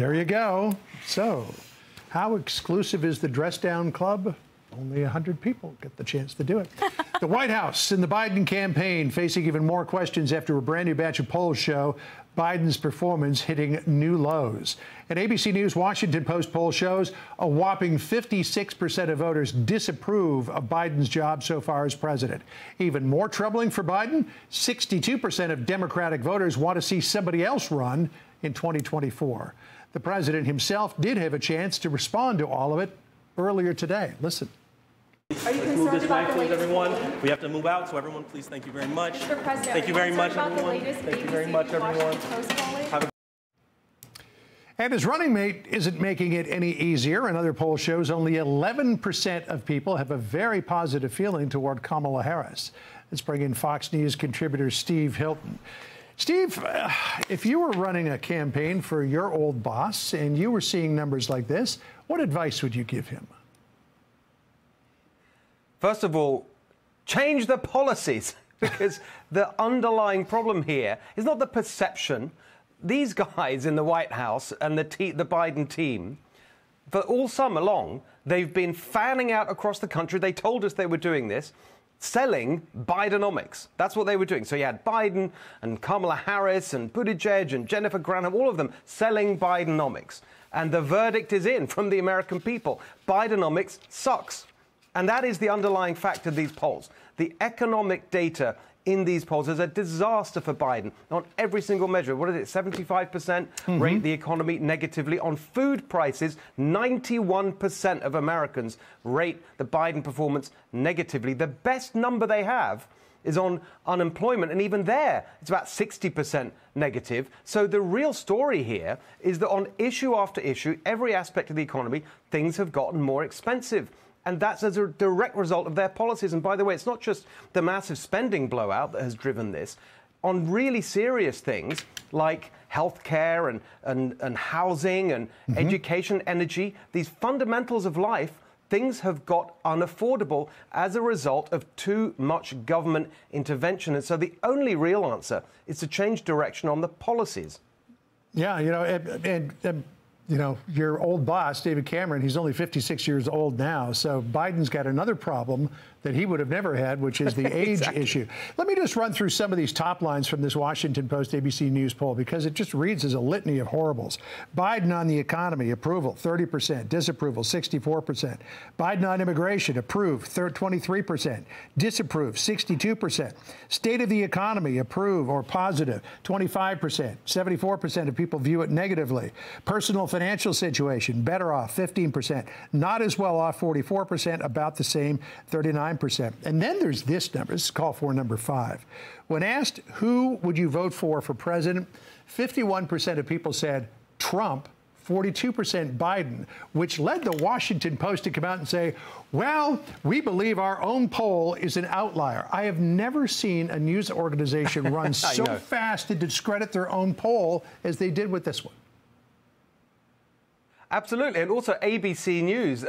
There you go. So, how exclusive is the Dress Down Club? Only 100 people get the chance to do it. The White House and the Biden campaign facing even more questions after a brand new batch of polls show Biden's performance hitting new lows. An ABC News Washington Post poll shows a whopping 56% of voters disapprove of Biden's job so far as president. Even more troubling for Biden, 62% of Democratic voters want to see somebody else run in 2024. The president himself did have a chance to respond to all of it earlier today. Listen. Are you concerned this about the latest everyone. Polling? We have to move out, so everyone, please, thank you very much. Thank you very much, everyone. Thank you very much, everyone. Have a And his running mate isn't making it any easier. Another poll shows only 11% of people have a very positive feeling toward Kamala Harris. Let's bring in Fox News contributor Steve Hilton. Steve, if you were running a campaign for your old boss and you were seeing numbers like this, what advice would you give him? First of all, change the policies, because the underlying problem here is not the perception. These guys in the White House and the Biden team, for all summer long, they've been fanning out across the country. They told us they were doing this, selling Bidenomics. That's what they were doing. So you had Biden and Kamala Harris and Buttigieg and Jennifer Granholm, all of them selling Bidenomics. And the verdict is in from the American people. Bidenomics sucks. And that is the underlying fact of these polls. The economic data in these polls is a disaster for Biden on every single measure. What is it? 75% rate the economy negatively. On food prices, 91% of Americans rate the Biden performance negatively. The best number they have is on unemployment, and even there, it's about 60% negative. So the real story here is that on issue after issue, every aspect of the economy, things have gotten more expensive. And that's as a direct result of their policies. And by the way, it's not just the massive spending blowout that has driven this. On really serious things like healthcare and housing and education, energy, these fundamentals of life, things have got unaffordable as a result of too much government intervention. And so the only real answer is to change direction on the policies. Yeah, you know, you know, your old boss, David Cameron, he's only 56 years old now. So Biden's got another problem that he would have never had, which is the age issue. Let me just run through some of these top lines from this Washington Post ABC News poll, because it just reads as a litany of horribles. Biden on the economy, approval, 30%, disapproval, 64%. Biden on immigration, approve, 23%, disapprove, 62%. State of the economy, approve or positive, 25%, 74% of people view it negatively. Personal financial situation, better off, 15%, not as well off, 44%, about the same, 39%. And then there's this number. This is call for number 5. When asked who would you vote for president, 51% of people said Trump, 42% Biden, which led the Washington Post to come out and say, well, we believe our own poll is an outlier. I have never seen a news organization run so fast to discredit their own poll as they did with this one. Absolutely. And also ABC News,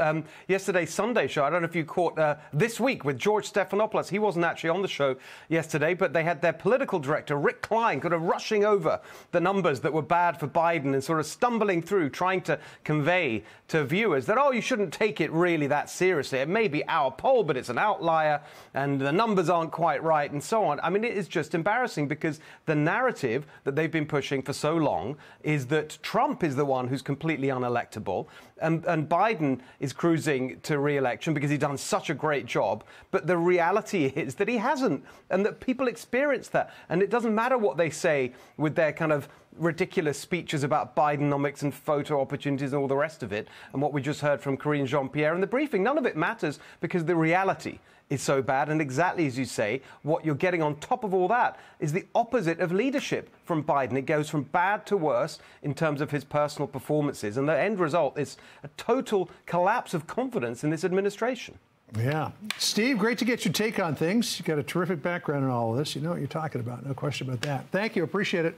yesterday's Sunday show, I don't know if you caught This Week with George Stephanopoulos. He wasn't actually on the show yesterday, but they had their political director, Rick Klein, kind of rushing over the numbers that were bad for Biden and sort of stumbling through, trying to convey to viewers that, oh, you shouldn't take it really that seriously. It may be our poll, but it's an outlier and the numbers aren't quite right and so on. I mean, it is just embarrassing, because the narrative that they've been pushing for so long is that Trump is the one who's completely unelectable. And Biden is cruising to re-election because he's done such a great job. But the reality is that he hasn't, and that people experience that. And it doesn't matter what they say with their kind of ridiculous speeches about Bidenomics and photo opportunities and all the rest of it, and what we just heard from Karine Jean-Pierre in the briefing. None of it matters, because the reality is so bad. And exactly as you say, what you're getting on top of all that is the opposite of leadership from Biden. It goes from bad to worse in terms of his personal performances. And the end result is a total collapse of confidence in this administration. Yeah. Steve, great to get your take on things. You've got a terrific background in all of this. You know what you're talking about. No question about that. Thank you. Appreciate it.